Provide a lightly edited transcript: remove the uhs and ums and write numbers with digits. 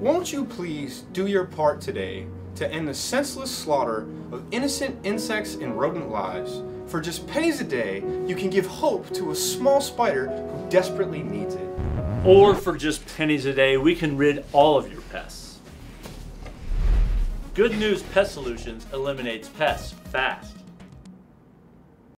Won't you please do your part today to end the senseless slaughter of innocent insects and rodent lives? For just pennies a day, you can give hope to a small spider who desperately needs it. Or for just pennies a day, we can rid all of your pests. Good News Pest Solutions eliminates pests fast.